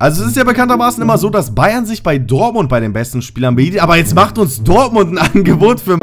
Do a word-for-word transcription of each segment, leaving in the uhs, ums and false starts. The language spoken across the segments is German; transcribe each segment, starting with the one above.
Also es ist ja bekanntermaßen immer so, dass Bayern sich bei Dortmund bei den besten Spielern bedient. Aber jetzt macht uns Dortmund ein Angebot für...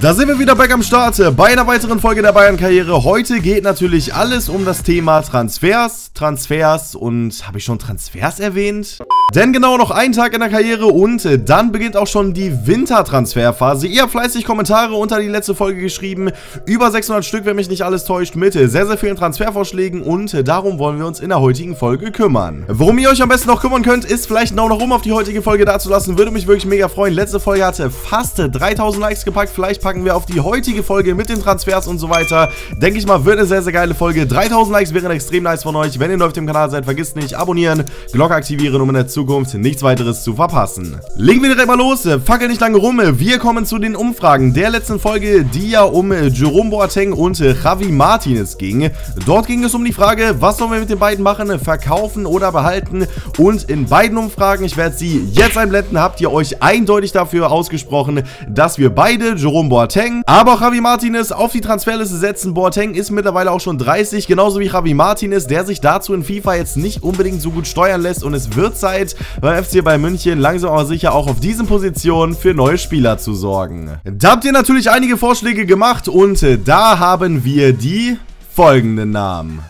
Da sind wir wieder back am Start bei einer weiteren Folge der Bayern-Karriere. Heute geht natürlich alles um das Thema Transfers, Transfers und habe ich schon Transfers erwähnt? Denn genau noch ein Tag in der Karriere und dann beginnt auch schon die Wintertransferphase. Ihr habt fleißig Kommentare unter die letzte Folge geschrieben, über sechshundert Stück, wenn mich nicht alles täuscht, mit sehr, sehr vielen Transfervorschlägen und darum wollen wir uns in der heutigen Folge kümmern. Worum ihr euch am besten noch kümmern könnt, ist vielleicht noch rum auf die heutige Folge dazulassen, würde mich wirklich mega freuen. Letzte Folge hatte fast dreitausend Likes gepackt, vielleicht packen wir auf die heutige Folge mit den Transfers und so weiter. Denke ich mal, wird eine sehr, sehr geile Folge. dreitausend Likes wären extrem nice von euch. Wenn ihr neu auf dem Kanal seid, vergisst nicht, abonnieren, Glocke aktivieren, um in der Zukunft nichts weiteres zu verpassen. Legen wir direkt mal los. Fackel nicht lange rum. Wir kommen zu den Umfragen der letzten Folge, die ja um Jerome Boateng und Javi Martinez ging. Dort ging es um die Frage, was sollen wir mit den beiden machen? Verkaufen oder behalten? Und in beiden Umfragen, ich werde sie jetzt einblenden, habt ihr euch eindeutig dafür ausgesprochen, dass wir beide Jerome Boateng, aber auch Javi Martinez auf die Transferliste setzen. Boateng ist mittlerweile auch schon dreißig, genauso wie Javi Martinez, der sich dazu in FIFA jetzt nicht unbedingt so gut steuern lässt und es wird Zeit, beim F C Bayern München langsam aber sicher auch auf diesen Positionen für neue Spieler zu sorgen. Da habt ihr natürlich einige Vorschläge gemacht und da haben wir die folgenden Namen.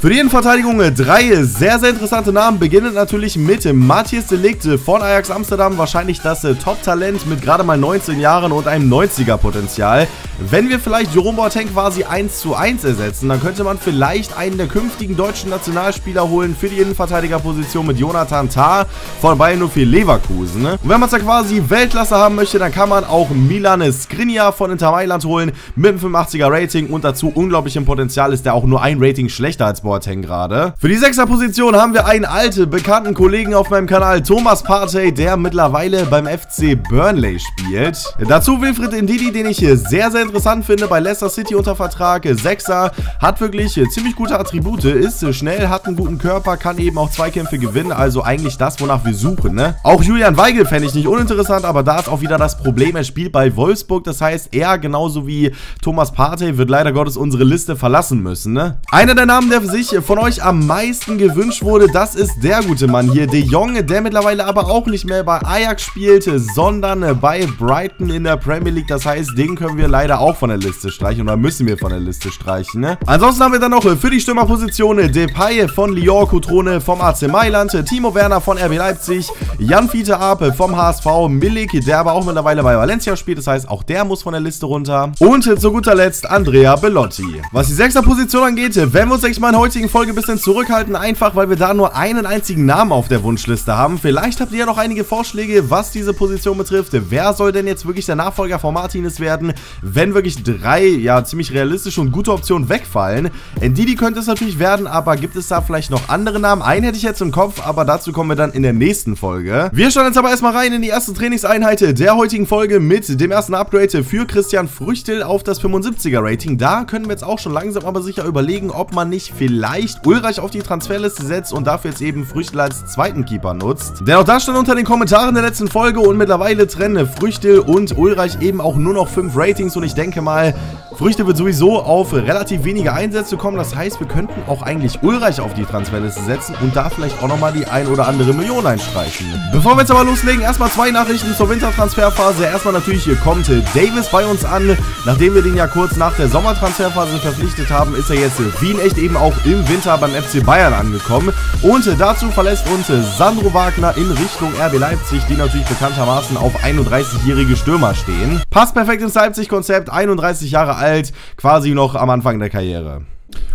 Für die Innenverteidigung drei sehr, sehr interessante Namen. Beginnend natürlich mit Matthijs de Ligt von Ajax Amsterdam. Wahrscheinlich das Top-Talent mit gerade mal neunzehn Jahren und einem neunziger-Potenzial. Wenn wir vielleicht Jerome Boateng quasi eins zu eins ersetzen, dann könnte man vielleicht einen der künftigen deutschen Nationalspieler holen für die Innenverteidigerposition mit Jonathan Tah von Bayer null vier Leverkusen. Und wenn man es da quasi Weltklasse haben möchte, dann kann man auch Milan Skriniar von Inter Mailand holen mit einem fünfundachtzig-er-Rating und dazu unglaublichem Potenzial, ist der auch nur ein Rating schlechter als Boateng gerade. Für die sechster Position haben wir einen alten, bekannten Kollegen auf meinem Kanal, Thomas Partey, der mittlerweile beim F C Burnley spielt. Dazu Wilfried Ndidi, den ich hier sehr, sehr interessant finde, bei Leicester City unter Vertrag. Sechser, hat wirklich ziemlich gute Attribute, ist schnell, hat einen guten Körper, kann eben auch Zweikämpfe gewinnen, also eigentlich das, wonach wir suchen, ne? Auch Julian Weigel fände ich nicht uninteressant, aber da ist auch wieder das Problem, er spielt bei Wolfsburg, das heißt, er, genauso wie Thomas Partey, wird leider Gottes unsere Liste verlassen müssen, ne? Einer der Namen, der sich von euch am meisten gewünscht wurde, das ist der gute Mann hier, De Jong, der mittlerweile aber auch nicht mehr bei Ajax spielte, sondern bei Brighton in der Premier League, das heißt, den können wir leider auch von der Liste streichen oder müssen wir von der Liste streichen, ne? Ansonsten haben wir dann noch für die Stürmerposition Depay von Lyon, Cotrone vom A C Mailand, Timo Werner von R B Leipzig, Jan Fiete Ape vom H S V, Milik, der aber auch mittlerweile bei Valencia spielt, das heißt, auch der muss von der Liste runter und zu guter Letzt Andrea Belotti. Was die sechster Position angeht, wenn wir uns echt mal heute Folge ein bisschen zurückhalten, einfach weil wir da nur einen einzigen Namen auf der Wunschliste haben. Vielleicht habt ihr ja noch einige Vorschläge, was diese Position betrifft. Wer soll denn jetzt wirklich der Nachfolger von Martinez werden, wenn wirklich drei, ja, ziemlich realistische und gute Optionen wegfallen? Ndidi könnte es natürlich werden, aber gibt es da vielleicht noch andere Namen? Einen hätte ich jetzt im Kopf, aber dazu kommen wir dann in der nächsten Folge. Wir schauen jetzt aber erstmal rein in die erste Trainingseinheit der heutigen Folge mit dem ersten Upgrade für Christian Früchtl auf das fünfundsiebziger-Rating. Da können wir jetzt auch schon langsam aber sicher überlegen, ob man nicht vielleicht Vielleicht Ulreich auf die Transferliste setzt und dafür jetzt eben Früchtl als zweiten Keeper nutzt. Denn auch da stand unter den Kommentaren der letzten Folge und mittlerweile trennen Früchtl und Ulreich eben auch nur noch fünf Ratings und ich denke mal, Früchtl wird sowieso auf relativ wenige Einsätze kommen. Das heißt, wir könnten auch eigentlich Ulreich auf die Transferliste setzen und da vielleicht auch nochmal die ein oder andere Million einstreichen. Bevor wir jetzt aber loslegen, erstmal zwei Nachrichten zur Wintertransferphase. Erstmal natürlich, hier kommt Davis bei uns an. Nachdem wir den ja kurz nach der Sommertransferphase verpflichtet haben, ist er jetzt wie in echt eben auch im Winter beim F C Bayern angekommen. Und dazu verlässt uns Sandro Wagner in Richtung R B Leipzig, die natürlich bekanntermaßen auf einunddreißigjährige Stürmer stehen. Passt perfekt ins Leipzig-Konzept, einunddreißig Jahre alt. Alt, quasi noch am Anfang der Karriere.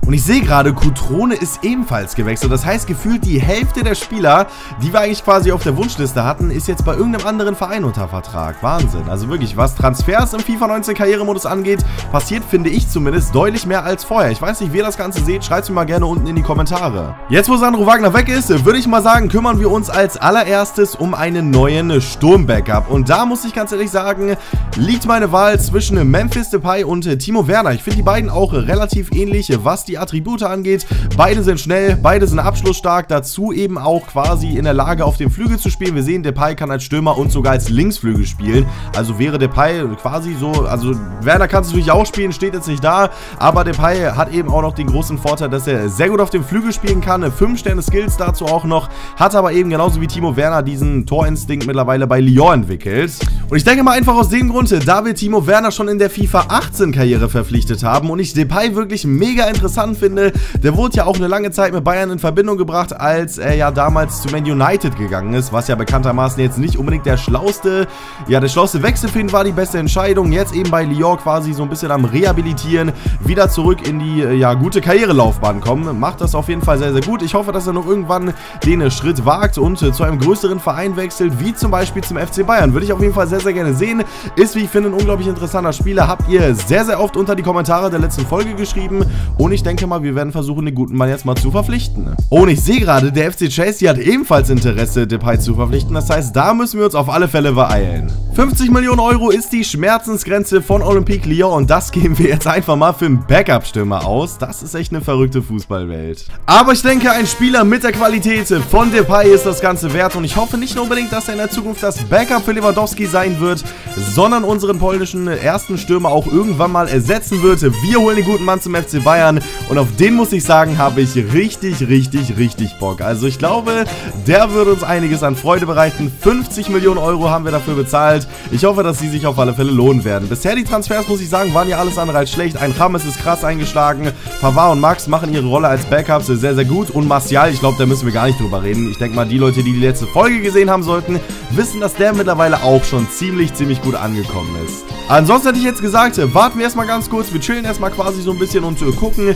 Und ich sehe gerade, Cotrone ist ebenfalls gewechselt. Das heißt, gefühlt die Hälfte der Spieler, die wir eigentlich quasi auf der Wunschliste hatten, ist jetzt bei irgendeinem anderen Verein unter Vertrag. Wahnsinn. Also wirklich, was Transfers im FIFA neunzehn Karrieremodus angeht, passiert, finde ich zumindest, deutlich mehr als vorher. Ich weiß nicht, wie ihr das Ganze seht. Schreibt es mir mal gerne unten in die Kommentare. Jetzt, wo Sandro Wagner weg ist, würde ich mal sagen, kümmern wir uns als allererstes um einen neuen Sturm-Backup. Und da muss ich ganz ehrlich sagen, liegt meine Wahl zwischen Memphis Depay und Timo Werner. Ich finde die beiden auch relativ ähnlich, was die Attribute angeht. Beide sind schnell, beide sind abschlussstark, dazu eben auch quasi in der Lage, auf dem Flügel zu spielen. Wir sehen, Depay kann als Stürmer und sogar als Linksflügel spielen. Also wäre Depay quasi so, also Werner kann es natürlich auch spielen, steht jetzt nicht da, aber Depay hat eben auch noch den großen Vorteil, dass er sehr gut auf dem Flügel spielen kann. fünf Sterne Skills dazu auch noch, hat aber eben genauso wie Timo Werner diesen Torinstinkt mittlerweile bei Lyon entwickelt. Und ich denke mal einfach aus dem Grund, da wir Timo Werner schon in der FIFA achtzehn Karriere verpflichtet haben und ich Depay wirklich mega interessant finde, der wurde ja auch eine lange Zeit mit Bayern in Verbindung gebracht, als er ja damals zu Man United gegangen ist, was ja bekanntermaßen jetzt nicht unbedingt der schlauste, ja der schlauste Wechsel für ihn war, die beste Entscheidung, jetzt eben bei Lyon quasi so ein bisschen am Rehabilitieren, wieder zurück in die ja gute Karrierelaufbahn kommen, macht das auf jeden Fall sehr, sehr gut. Ich hoffe, dass er noch irgendwann den Schritt wagt und zu einem größeren Verein wechselt, wie zum Beispiel zum F C Bayern, würde ich auf jeden Fall sehr, sehr gerne sehen, ist, wie ich finde, ein unglaublich interessanter Spieler, habt ihr sehr, sehr oft unter die Kommentare der letzten Folge geschrieben und ich denke mal, wir werden versuchen, den guten Mann jetzt mal zu verpflichten. Oh, und ich sehe gerade, der F C Chelsea hat ebenfalls Interesse, Depay zu verpflichten, das heißt, da müssen wir uns auf alle Fälle beeilen. fünfzig Millionen Euro ist die Schmerzensgrenze von Olympique Lyon und das geben wir jetzt einfach mal für einen Backup-Stürmer aus. Das ist echt eine verrückte Fußballwelt. Aber ich denke, ein Spieler mit der Qualität von Depay ist das Ganze wert und ich hoffe nicht nur unbedingt, dass er in der Zukunft das Backup für Lewandowski sein wird, sondern unseren polnischen ersten Stürmer auch irgendwann mal ersetzen wird. Wir holen den guten Mann zum F C Bayern und auf den, muss ich sagen, habe ich richtig, richtig, richtig Bock. Also ich glaube, der würde uns einiges an Freude bereiten. fünfzig Millionen Euro haben wir dafür bezahlt. Ich hoffe, dass sie sich auf alle Fälle lohnen werden. Bisher die Transfers, muss ich sagen, waren ja alles andere als schlecht. Ein Rames ist krass eingeschlagen. Pavard und Max machen ihre Rolle als Backups sehr, sehr gut. Und Martial, ich glaube, da müssen wir gar nicht drüber reden. Ich denke mal, die Leute, die die letzte Folge gesehen haben sollten, wissen, dass der mittlerweile auch schon ziemlich, ziemlich gut angekommen ist. Ansonsten hätte ich jetzt gesagt, warten wir erstmal ganz kurz. Wir chillen erstmal quasi so ein bisschen und gucken,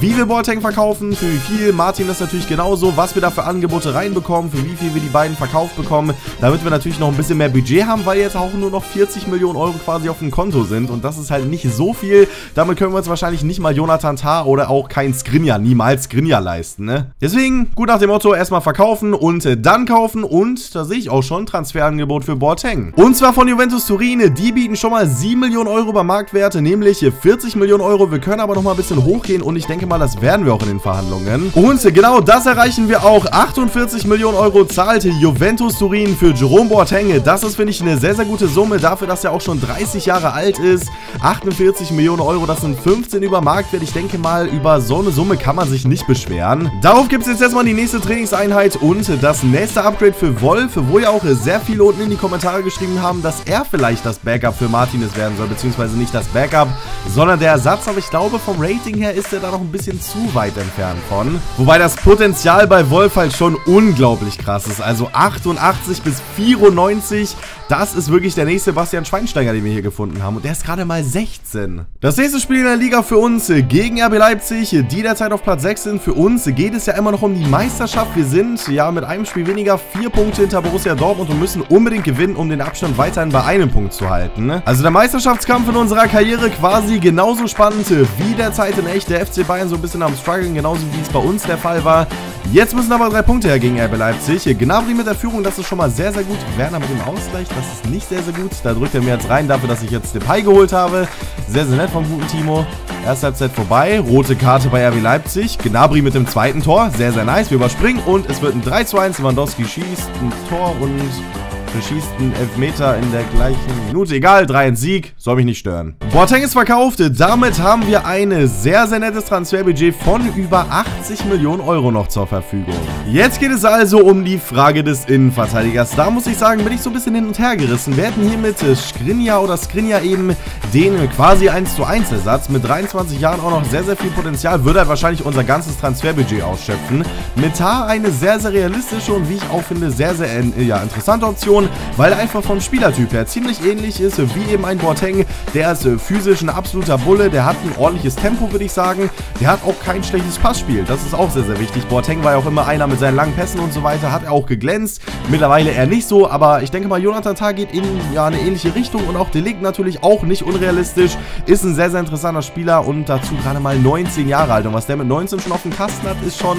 wie wir Boateng verkaufen, für wie viel, Martin das natürlich genauso, was wir da für Angebote reinbekommen, für wie viel wir die beiden verkauft bekommen, damit wir natürlich noch ein bisschen mehr Budget haben, weil jetzt auch nur noch vierzig Millionen Euro quasi auf dem Konto sind und das ist halt nicht so viel, damit können wir uns wahrscheinlich nicht mal Jonathan Tah oder auch kein Skriniar, niemals Skriniar leisten, ne? Deswegen, gut nach dem Motto, erstmal verkaufen und dann kaufen und da sehe ich auch schon ein Transferangebot für Boateng. Und zwar von Juventus Turin, die bieten schon mal sieben Millionen Euro über Marktwerte, nämlich vierzig Millionen Euro, wir können aber nochmal ein bisschen hochgehen und ich denke mal, das werden wir auch in den Verhandlungen. Und genau das erreichen wir auch. achtundvierzig Millionen Euro zahlte Juventus Turin für Jerome Boateng. Das ist, finde ich, eine sehr, sehr gute Summe. Dafür, dass er auch schon dreißig Jahre alt ist. achtundvierzig Millionen Euro, das sind fünfzehn über Marktwert. Ich denke mal, über so eine Summe kann man sich nicht beschweren. Darauf gibt es jetzt erstmal die nächste Trainingseinheit und das nächste Upgrade für Wolf, wo ja auch sehr viele unten in die Kommentare geschrieben haben, dass er vielleicht das Backup für Martinez werden soll, beziehungsweise nicht das Backup, sondern der Ersatz. Aber ich glaube, vom Rating her ist er da noch ein bisschen zu weit entfernt von. Wobei das Potenzial bei Wolf halt schon unglaublich krass ist. Also achtundachtzig bis vierundneunzig, das ist wirklich der nächste Bastian Schweinsteiger, den wir hier gefunden haben. Und der ist gerade mal sechzehn. Das nächste Spiel in der Liga für uns gegen R B Leipzig, die derzeit auf Platz sechs sind. Für uns geht es ja immer noch um die Meisterschaft. Wir sind ja mit einem Spiel weniger vier Punkte hinter Borussia Dortmund und müssen unbedingt gewinnen, um den Abstand weiterhin bei einem Punkt zu halten. Also der Meisterschaftskampf in unserer Karriere quasi genauso spannend wie derzeit in echt. Der F C Bayern so ein bisschen am Struggeln, genauso wie es bei uns der Fall war. Jetzt müssen aber drei Punkte her gegen R B Leipzig. Gnabry mit der Führung, das ist schon mal sehr, sehr gut. Werner mit dem Ausgleich, das ist nicht sehr, sehr gut. Da drückt er mir jetzt rein dafür, dass ich jetzt Depay geholt habe. Sehr, sehr nett vom guten Timo. Erste Halbzeit vorbei. Rote Karte bei R B Leipzig. Gnabry mit dem zweiten Tor. Sehr, sehr nice. Wir überspringen und es wird ein drei zu eins. Lewandowski schießt ein Tor und schießt einen Elfmeter in der gleichen Minute. Egal, drei zu eins Sieg, soll mich nicht stören. Boateng ist verkauft. Damit haben wir ein sehr, sehr nettes Transferbudget von über achtzig Millionen Euro noch zur Verfügung. Jetzt geht es also um die Frage des Innenverteidigers. Da muss ich sagen, bin ich so ein bisschen hin und her gerissen. Wir hätten hier mit Skriniar oder Skriniar eben den quasi eins zu eins Ersatz. Mit dreiundzwanzig Jahren auch noch sehr, sehr viel Potenzial. Würde er wahrscheinlich unser ganzes Transferbudget ausschöpfen. Mit Tah eine sehr, sehr realistische und wie ich auch finde, sehr, sehr ja, interessante Option, weil er einfach vom Spielertyp her ziemlich ähnlich ist wie eben ein Boateng. Der ist physisch ein absoluter Bulle, der hat ein ordentliches Tempo, würde ich sagen. Der hat auch kein schlechtes Passspiel, das ist auch sehr, sehr wichtig. Boateng war ja auch immer einer mit seinen langen Pässen und so weiter, hat er auch geglänzt. Mittlerweile eher nicht so, aber ich denke mal, Jonathan Tah geht in ja, eine ähnliche Richtung und auch de Ligt natürlich auch nicht unrealistisch. Ist ein sehr, sehr interessanter Spieler und dazu gerade mal neunzehn Jahre alt. Und was der mit neunzehn schon auf dem Kasten hat, ist schon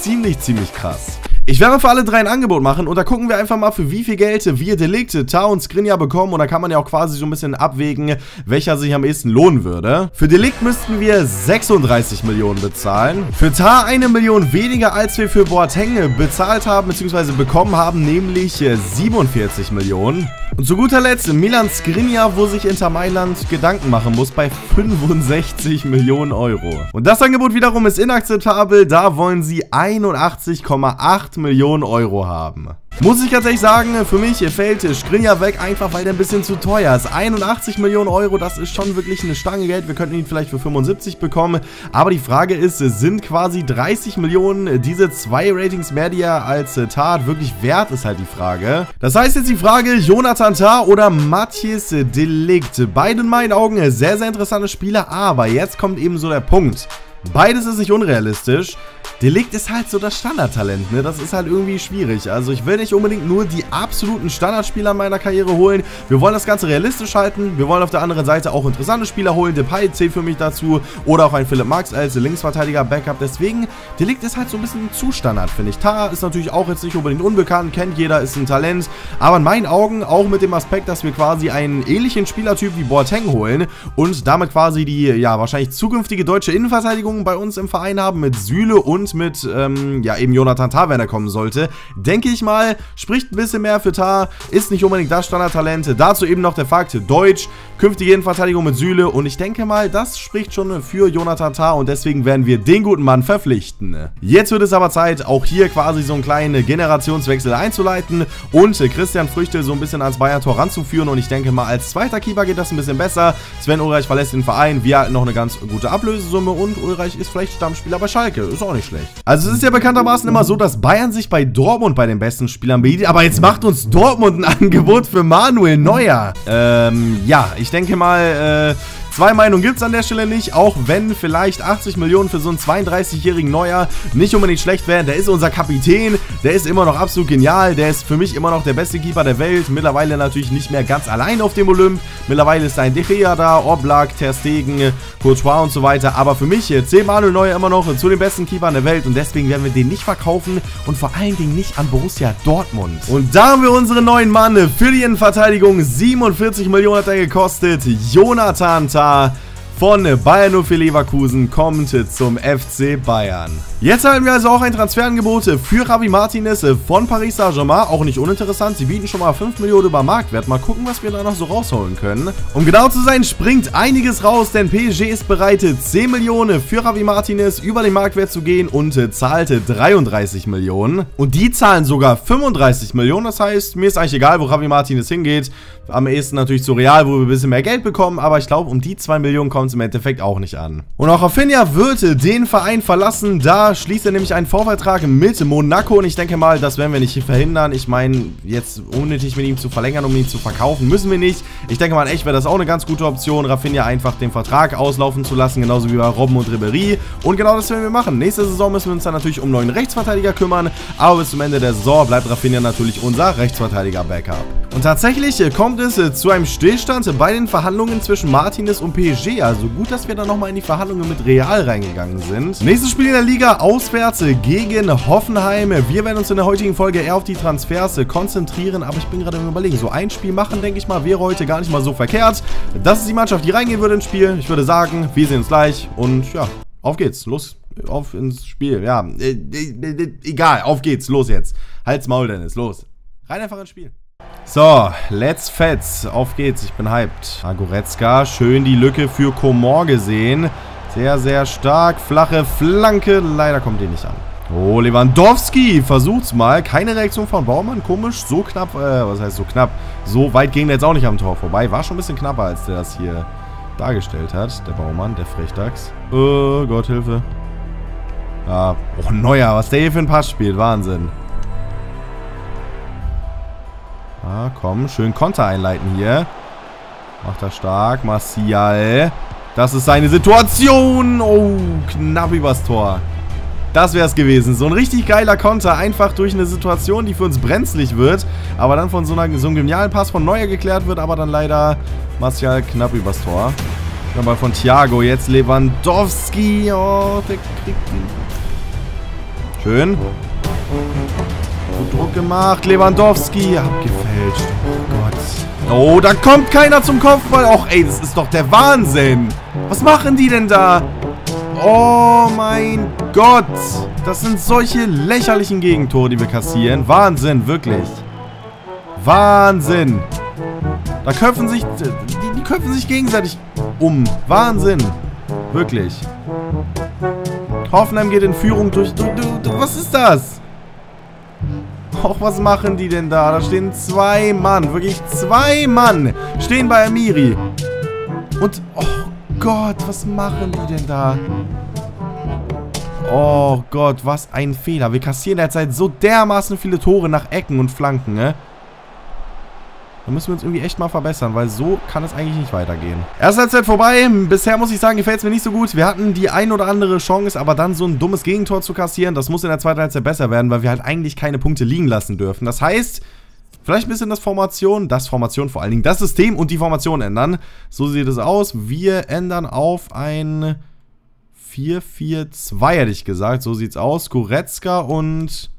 ziemlich, ziemlich krass. Ich werde für alle drei ein Angebot machen und da gucken wir einfach mal, für wie viel Geld wir De Ligt, Tah und Skriniar bekommen, und da kann man ja auch quasi so ein bisschen abwägen, welcher sich am ehesten lohnen würde. Für De Ligt müssten wir sechsunddreißig Millionen bezahlen, für Tah eine Million weniger, als wir für Boateng bezahlt haben bzw. bekommen haben, nämlich siebenundvierzig Millionen. Und zu guter Letzt Milan Skriniar, wo sich Inter Mailand Gedanken machen muss, bei fünfundsechzig Millionen Euro. Und das Angebot wiederum ist inakzeptabel, da wollen sie einundachtzig Komma acht Millionen Euro haben. Muss ich tatsächlich sagen, für mich fällt Skriniar weg, einfach weil der ein bisschen zu teuer ist. einundachtzig Millionen Euro, das ist schon wirklich eine Stange Geld. Wir könnten ihn vielleicht für fünfundsiebzig bekommen. Aber die Frage ist, sind quasi dreißig Millionen diese zwei Ratings mehr, die er als Tah wirklich wert ist, halt die Frage. Das heißt jetzt die Frage, Jonathan Tah oder Matthijs de Ligt. Beide in meinen Augen sehr, sehr interessante Spieler, aber jetzt kommt eben so der Punkt. Beides ist nicht unrealistisch. De Ligt ist halt so das Standardtalent, ne? Das ist halt irgendwie schwierig. Also ich will nicht unbedingt nur die absoluten Standardspieler meiner Karriere holen. Wir wollen das Ganze realistisch halten. Wir wollen auf der anderen Seite auch interessante Spieler holen. Depay zählt für mich dazu. Oder auch ein Philipp Max als Linksverteidiger, Backup. Deswegen, De Ligt ist halt so ein bisschen zu Standard, finde ich. Tah ist natürlich auch jetzt nicht unbedingt unbekannt. Kennt jeder, ist ein Talent. Aber in meinen Augen auch mit dem Aspekt, dass wir quasi einen ähnlichen Spielertyp wie Boateng holen. Und damit quasi die, ja, wahrscheinlich zukünftige deutsche Innenverteidigung bei uns im Verein haben. Mit Süle und mit, ähm, ja, eben Jonathan Tah, wenn er kommen sollte, denke ich mal, spricht ein bisschen mehr für Tah, ist nicht unbedingt das Standardtalent, dazu eben noch der Fakt, Deutsch, künftige Innenverteidigung mit Süle, und ich denke mal, das spricht schon für Jonathan Tah und deswegen werden wir den guten Mann verpflichten. Jetzt wird es aber Zeit, auch hier quasi so einen kleinen Generationswechsel einzuleiten und Christian Früchtl so ein bisschen ans Bayer Tor ranzuführen, und ich denke mal, als zweiter Keeper geht das ein bisschen besser. Sven Ulreich verlässt den Verein, wir hatten noch eine ganz gute Ablösesumme und Ulreich ist vielleicht Stammspieler bei Schalke, ist auch nicht schlecht. Also es ist ja bekanntermaßen immer so, dass Bayern sich bei Dortmund bei den besten Spielern bedient. Aber jetzt macht uns Dortmund ein Angebot für Manuel Neuer. Ähm, ja, ich denke mal, äh... zwei Meinungen gibt es an der Stelle nicht, auch wenn vielleicht achtzig Millionen für so einen zweiunddreißigjährigen Neuer nicht unbedingt schlecht wären. Der ist unser Kapitän, der ist immer noch absolut genial, der ist für mich immer noch der beste Keeper der Welt. Mittlerweile natürlich nicht mehr ganz allein auf dem Olymp. Mittlerweile ist ein De Gea da, Oblak, Ter Stegen, Courtois und so weiter. Aber für mich zählt Manuel Neuer immer noch zu den besten Keepern der Welt und deswegen werden wir den nicht verkaufen und vor allen Dingen nicht an Borussia Dortmund. Und da haben wir unseren neuen Mann für die Innenverteidigung. siebenundvierzig Millionen hat er gekostet. Jonathan Tah von Bayer null vier Leverkusen kommt zum F C Bayern. Jetzt halten wir also auch ein Transferangebot für Javi Martinez von Paris Saint-Germain. Auch nicht uninteressant, sie bieten schon mal fünf Millionen über Marktwert. Mal gucken, was wir da noch so rausholen können. Um genau zu sein, springt einiges raus, denn P S G ist bereit, zehn Millionen für Javi Martinez über den Marktwert zu gehen und zahlte dreiunddreißig Millionen. Und die zahlen sogar fünfunddreißig Millionen, das heißt, mir ist eigentlich egal, wo Javi Martinez hingeht. Am ehesten natürlich zu Real, wo wir ein bisschen mehr Geld bekommen, aber ich glaube, um die zwei Millionen kommt es im Endeffekt auch nicht an. Und auch Rafinha wird den Verein verlassen, da schließt er nämlich einen Vorvertrag mit Monaco und ich denke mal, das werden wir nicht verhindern. Ich meine, jetzt unnötig mit ihm zu verlängern, um ihn zu verkaufen, müssen wir nicht. Ich denke mal, echt wäre das auch eine ganz gute Option, Rafinha einfach den Vertrag auslaufen zu lassen, genauso wie bei Robben und Ribéry, und genau das werden wir machen. Nächste Saison müssen wir uns dann natürlich um neuen Rechtsverteidiger kümmern, aber bis zum Ende der Saison bleibt Rafinha natürlich unser Rechtsverteidiger-Backup. Und tatsächlich kommt es zu einem Stillstand bei den Verhandlungen zwischen Martinez und P S G. Also gut, dass wir da nochmal in die Verhandlungen mit Real reingegangen sind. Nächstes Spiel in der Liga, auswärts gegen Hoffenheim. Wir werden uns in der heutigen Folge eher auf die Transfers konzentrieren, aber ich bin gerade im Überlegen. So ein Spiel machen, denke ich mal, wäre heute gar nicht mal so verkehrt. Das ist die Mannschaft, die reingehen würde ins Spiel. Ich würde sagen, wir sehen uns gleich und ja, auf geht's, los, auf ins Spiel. Ja, egal, auf geht's, los jetzt. Halt's Maul, Dennis, los. Rein einfach ins Spiel. So, let's fetz. Auf geht's, ich bin hyped. Ah, Goretzka, schön die Lücke für Komor gesehen. Sehr, sehr stark. Flache Flanke, leider kommt die nicht an. Oh, Lewandowski, versucht's mal. Keine Reaktion von Baumann, komisch. So knapp, äh, was heißt so knapp? So weit ging der jetzt auch nicht am Tor vorbei. War schon ein bisschen knapper, als der das hier dargestellt hat. Der Baumann, der Frechdachs. Oh, Gott, Hilfe. Ah, oh, Neuer, was der hier für ein Pass spielt. Wahnsinn. Ah, komm, schön Konter einleiten hier. Macht er stark. Martial. Das ist seine Situation. Oh, knapp übers Tor. Das wäre es gewesen. So ein richtig geiler Konter. Einfach durch eine Situation, die für uns brenzlig wird. Aber dann von so, einer, so einem genialen Pass von Neuer geklärt wird. Aber dann leider Martial knapp übers Tor. Nochmal von Thiago. Jetzt Lewandowski. Oh, der kriegt ihn. Schön. Gut Druck gemacht. Lewandowski. Abgefälscht. Oh Gott. Oh, da kommt keiner zum Kopfball. Och, ey, das ist doch der Wahnsinn. Was machen die denn da? Oh mein Gott. Das sind solche lächerlichen Gegentore, die wir kassieren. Wahnsinn, wirklich. Wahnsinn. Da köpfen sich... Die, die köpfen sich gegenseitig um. Wahnsinn. Wirklich. Hoffenheim geht in Führung durch... Du, du, du, was ist das? Och, was machen die denn da? Da stehen zwei Mann. Wirklich zwei Mann. Stehen bei Amiri. Und... Oh Gott, was machen die denn da? Oh Gott, was ein Fehler. Wir kassieren derzeit so dermaßen viele Tore nach Ecken und Flanken, ne? Da müssen wir uns irgendwie echt mal verbessern, weil so kann es eigentlich nicht weitergehen. Erste Halbzeit vorbei. Bisher muss ich sagen, gefällt es mir nicht so gut. Wir hatten die ein oder andere Chance, aber dann so ein dummes Gegentor zu kassieren, das muss in der zweiten Halbzeit besser werden, weil wir halt eigentlich keine Punkte liegen lassen dürfen. Das heißt, vielleicht ein bisschen das Formation, das Formation vor allen Dingen, das System und die Formation ändern. So sieht es aus. Wir ändern auf ein vier vier zwei, hätte ich gesagt. So sieht es aus. Goretzka und...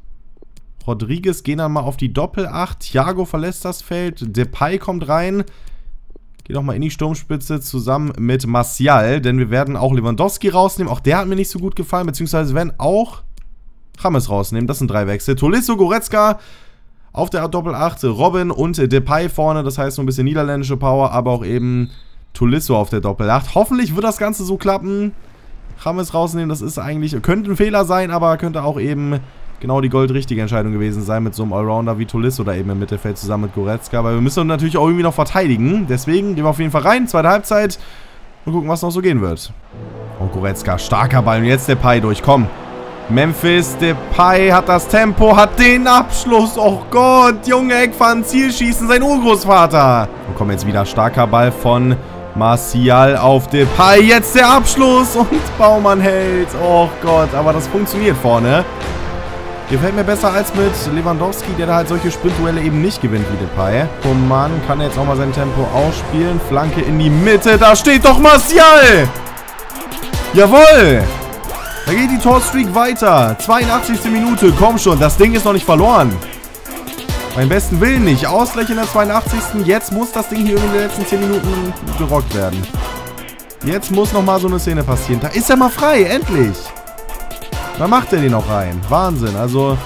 Rodriguez gehen dann mal auf die Doppel acht. Thiago verlässt das Feld. Depay kommt rein. Geht auch mal in die Sturmspitze zusammen mit Martial. Denn wir werden auch Lewandowski rausnehmen. Auch der hat mir nicht so gut gefallen. Beziehungsweise werden auch James rausnehmen. Das sind drei Wechsel. Tolisso, Goretzka auf der Doppel acht. Robin und Depay vorne. Das heißt so ein bisschen niederländische Power. Aber auch eben Tolisso auf der Doppel acht. Hoffentlich wird das Ganze so klappen. James rausnehmen. Das ist eigentlich... Könnte ein Fehler sein, aber könnte auch eben... Genau die goldrichtige Entscheidung gewesen sein mit so einem Allrounder wie Tolisso da eben im Mittelfeld zusammen mit Goretzka. Weil wir müssen uns natürlich auch irgendwie noch verteidigen. Deswegen gehen wir auf jeden Fall rein. Zweite Halbzeit. Und gucken, was noch so gehen wird. Oh, Goretzka. Starker Ball. Und jetzt Depay durch. Komm. Memphis Depay hat das Tempo. Hat den Abschluss. Oh Gott. Junge Eckpfannen. Zielschießen. Sein Urgroßvater. Und komm jetzt wieder. Starker Ball von Martial auf Depay. Jetzt der Abschluss. Und Baumann hält. Oh Gott. Aber das funktioniert vorne. Gefällt mir besser als mit Lewandowski, der da halt solche Sprintduelle eben nicht gewinnt wie Depay. Coman kann jetzt auch mal sein Tempo ausspielen. Flanke in die Mitte. Da steht doch Martial! Jawohl! Da geht die Torstreak weiter. zweiundachtzigste Minute. Komm schon, das Ding ist noch nicht verloren. Beim besten Willen nicht. Ausgleich in der zweiundachtzigsten Jetzt muss das Ding hier in den letzten zehn Minuten gerockt werden. Jetzt muss nochmal so eine Szene passieren. Da ist er mal frei, endlich! Da macht er den auch rein. Wahnsinn. Also,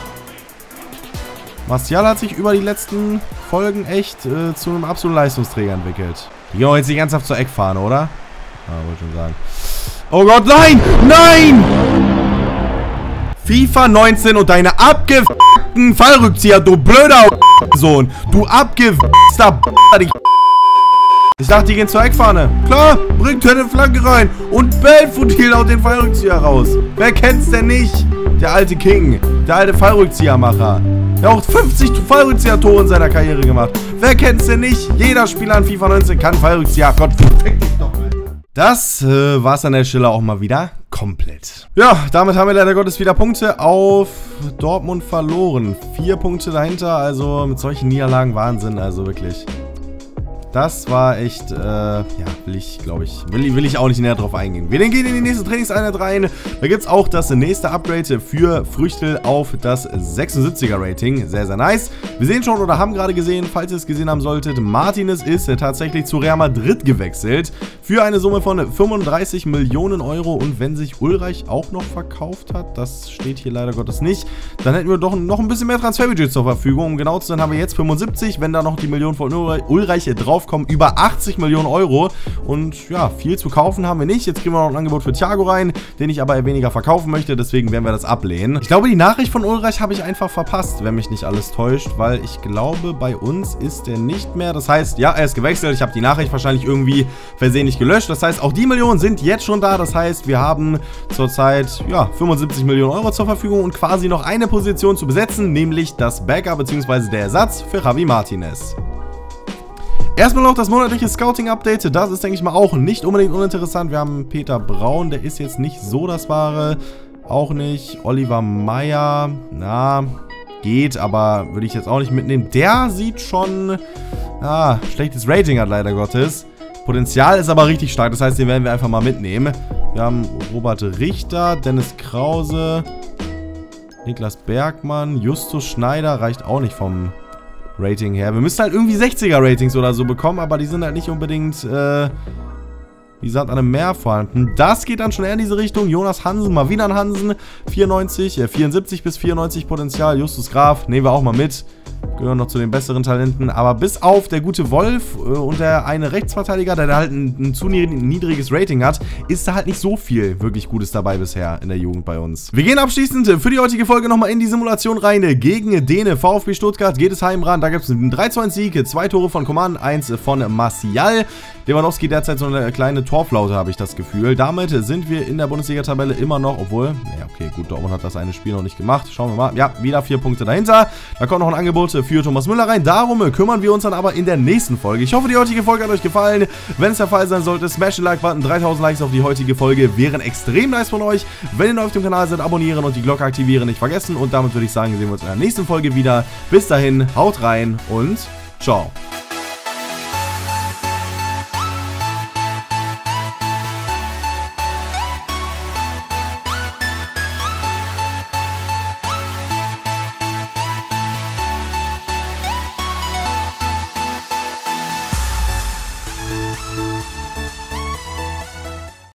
Martial hat sich über die letzten Folgen echt äh, zu einem absoluten Leistungsträger entwickelt. Die gehen auch jetzt nicht ernsthaft zur Eckfahne, oder? Ah, wollte schon sagen. Oh Gott, nein! Nein! FIFA neunzehn und deine abgefuckten Fallrückzieher, du blöder Sohn. Du abgefuckter Ich dachte, die gehen zur Eckfahne. Klar, bringt eine Flanke rein. Und Belfodil haut den Fallrückzieher raus. Wer kennt's denn nicht? Der alte King. Der alte Fallrückziehermacher. Der hat auch fünfzig Fallrückzieher-Tore in seiner Karriere gemacht. Wer kennt's denn nicht? Jeder Spieler in FIFA neunzehn kann Fallrückzieher. Gott, fick dich doch, Alter. Das äh, war's an der Stelle auch mal wieder. Komplett. Ja, damit haben wir leider Gottes wieder Punkte auf Dortmund verloren. Vier Punkte dahinter. Also mit solchen Niederlagen Wahnsinn. Also wirklich. Das war echt, äh, ja, will ich, glaube ich, will, will ich auch nicht näher drauf eingehen. Wir gehen in die nächste Trainingseinheit rein. Da gibt es auch das nächste Upgrade für Früchtl auf das sechsundsiebziger Rating. Sehr, sehr nice. Wir sehen schon oder haben gerade gesehen, falls ihr es gesehen haben solltet, Martinez ist tatsächlich zu Real Madrid gewechselt. Für eine Summe von fünfunddreißig Millionen Euro. Und wenn sich Ulreich auch noch verkauft hat, das steht hier leider Gottes nicht, dann hätten wir doch noch ein bisschen mehr Transferbudget zur Verfügung. Um genau zu sein, haben wir jetzt fünfundsiebzig. Wenn da noch die Million von Ulreich drauf kommen über achtzig Millionen Euro und ja, viel zu kaufen haben wir nicht. Jetzt kriegen wir noch ein Angebot für Thiago rein, den ich aber weniger verkaufen möchte, deswegen werden wir das ablehnen. Ich glaube, die Nachricht von Ulreich habe ich einfach verpasst, wenn mich nicht alles täuscht, weil ich glaube, bei uns ist er nicht mehr. Das heißt, ja, er ist gewechselt, ich habe die Nachricht wahrscheinlich irgendwie versehentlich gelöscht. Das heißt, auch die Millionen sind jetzt schon da. Das heißt, wir haben zurzeit, ja, fünfundsiebzig Millionen Euro zur Verfügung und quasi noch eine Position zu besetzen, nämlich das Backup bzw. der Ersatz für Javi Martinez. Erstmal noch das monatliche Scouting-Update, das ist, denke ich mal, auch nicht unbedingt uninteressant. Wir haben Peter Braun, der ist jetzt nicht so das Wahre, auch nicht. Oliver Meyer, na, geht, aber würde ich jetzt auch nicht mitnehmen. Der sieht schon, ah, schlechtes Rating hat leider Gottes. Potenzial ist aber richtig stark, das heißt, den werden wir einfach mal mitnehmen. Wir haben Robert Richter, Dennis Krause, Niklas Bergmann, Justus Schneider reicht auch nicht vom Rating her. Wir müssen halt irgendwie sechziger-Ratings oder so bekommen, aber die sind halt nicht unbedingt, äh, wie gesagt, an einem Meer vorhanden. Das geht dann schon eher in diese Richtung. Jonas Hansen, mal wieder an Hansen. vierundneunzig, äh, vierundsiebzig bis vierundneunzig Potenzial. Justus Graf nehmen wir auch mal mit. Gehören noch zu den besseren Talenten. Aber bis auf der gute Wolf äh, und der eine Rechtsverteidiger, der da halt ein, ein zu niedriges Rating hat, ist da halt nicht so viel wirklich Gutes dabei bisher in der Jugend bei uns. Wir gehen abschließend für die heutige Folge nochmal in die Simulation rein. Gegen den VfB Stuttgart geht es heimran. Da gibt es einen drei zu eins Sieg, zwei Tore von Coman, eins von Martial. Lewandowski derzeit so eine kleine Torflaute, habe ich das Gefühl. Damit sind wir in der Bundesliga-Tabelle immer noch, obwohl, ja okay, gut, Dortmund hat das eine Spiel noch nicht gemacht. Schauen wir mal. Ja, wieder vier Punkte dahinter. Da kommt noch ein Angebot für Thomas Müller rein. Darum kümmern wir uns dann aber in der nächsten Folge. Ich hoffe, die heutige Folge hat euch gefallen. Wenn es der Fall sein sollte, smash den Like-Button. dreitausend Likes auf die heutige Folge wären extrem nice von euch. Wenn ihr neu auf dem Kanal seid, abonnieren und die Glocke aktivieren nicht vergessen. Und damit würde ich sagen, sehen wir uns in der nächsten Folge wieder. Bis dahin, haut rein und ciao.